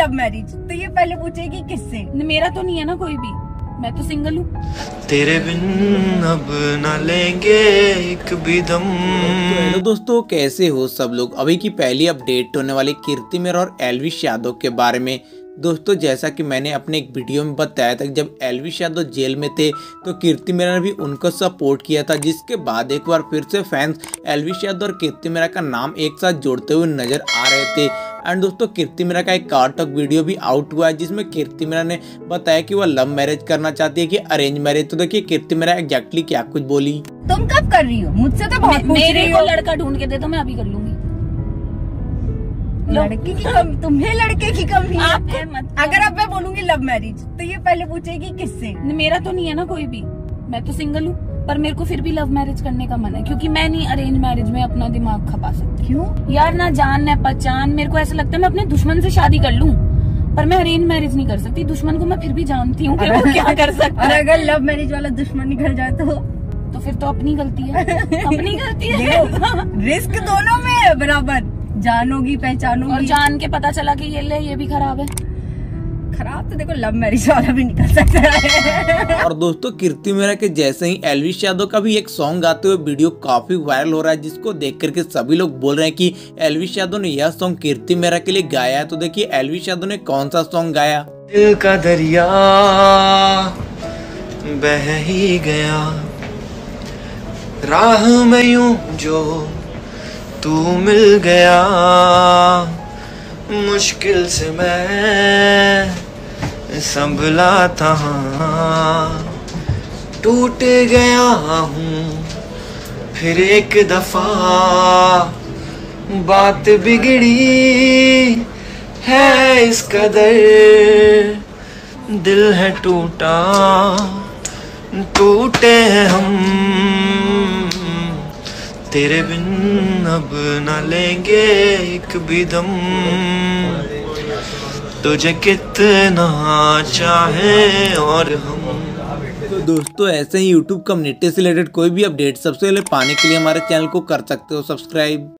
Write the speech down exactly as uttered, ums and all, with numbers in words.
Love marriage, तो ये पहले पूछेगी किससे? मेरा तो नहीं है ना कोई भी, मैं तो सिंगल हूँ। तेरे बिन अब ना लेंगे एक भी दम। तो हेलो दोस्तों, कैसे हो सब लोग। अभी की पहली अपडेट होने वाली कीर्ति मेहरा और एल्विश यादव के बारे में। दोस्तों जैसा कि मैंने अपने एक वीडियो में बताया था, जब एल्विश यादव जेल में थे तो कीर्ति मेहरा ने भी उनको सपोर्ट किया था, जिसके बाद एक बार फिर से फैंस एल्विश यादव और कीर्ति मेहरा का नाम एक साथ जोड़ते हुए नजर आ रहे थे। एंड दोस्तों कीर्ति मेहरा का एक कार टॉक वीडियो भी आउट हुआ है, जिसमें कीर्ति मेहरा ने बताया कि वह लव मैरिज करना चाहती है कि अरेंज मैरिज। तो देखिए कीर्ति मेहरा एग्जैक्टली क्या कुछ बोली। तुम कब कर रही हो मुझसे, तो बहुत मेरे को लड़का ढूंढ के दे तो मैं अभी कर लूंगी। लड़की की कम, तुम्हें लड़के की कम नहीं आप है। मत अगर अब मैं बोलूंगी लव मैरिज तो ये पहले पूछेगी किससे? मेरा तो नहीं है ना कोई भी, मैं तो सिंगल हूँ, पर मेरे को फिर भी लव मैरिज करने का मन है, क्योंकि मैं नहीं अरेंज मैरिज में अपना दिमाग खपा सकती। क्यों यार, ना जान ना पहचान। मेरे को ऐसा लगता है मैं अपने दुश्मन से शादी कर लूँ, पर मैं अरेंज मैरिज नहीं कर सकती। दुश्मन को मैं फिर भी जानती हूँ, क्या कर सकता है। अगर लव मैरिज वाला दुश्मन निकल जाए तो तो फिर तो अपनी गलती है, अपनी गलती है। रिस्क दोनों में है बराबर, जानोगी पहचानोगी। और जान के पता चला कि ये ले ये भी खराब है। खराब तो देखो लव मैरिज वाला भी निकल सकता है। और दोस्तों कीर्ति मेहरा के जैसे ही एल्विश यादव का भी एक सॉन्ग गाते हुए वीडियो काफी वायरल हो रहा है, जिसको देख करके सभी लोग बोल रहे हैं कि एल्विश यादव ने यह सॉन्ग कीर्ति मेहरा के लिए गाया है। तो देखिए एल्विश यादव ने कौन सा सॉन्ग गाया। दिल का दरिया बह ही गया, राह में यूं जो तू मिल गया, मुश्किल से मैं संभला था, टूट गया हूँ फिर एक दफा, बात बिगड़ी है इस कदर, दिल है टूटा टूटे हैं हम, तेरे बिन अब ना लेंगे एक भी दम, तुझे कितना चाहे और हम। तो दोस्तों ऐसे ही YouTube कम्युनिटी से रिलेटेड कोई भी अपडेट सबसे पहले पाने के लिए हमारे चैनल को कर सकते हो सब्सक्राइब।